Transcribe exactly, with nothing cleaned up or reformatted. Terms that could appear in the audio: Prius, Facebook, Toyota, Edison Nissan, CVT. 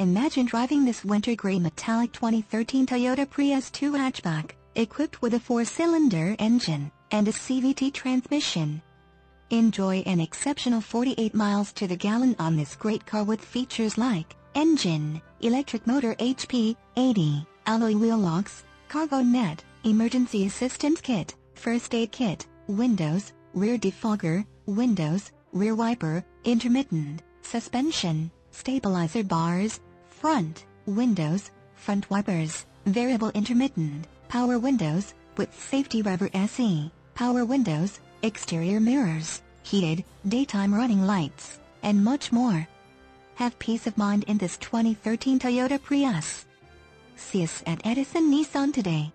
Imagine driving this winter gray metallic twenty thirteen Toyota Prius two hatchback, equipped with a four-cylinder engine and a C V T transmission. Enjoy an exceptional forty-eight miles to the gallon on this great car with features like engine, electric motor H P, eighty, alloy wheel locks, cargo net, emergency assistance kit, first aid kit, windows, rear defogger, windows, rear wiper, intermittent, suspension, stabilizer bars, front, windows, front wipers, variable intermittent, power windows, with safety rubber S E, power windows, exterior mirrors, heated, daytime running lights, and much more. Have peace of mind in this twenty thirteen Toyota Prius. See us at Edison Nissan today.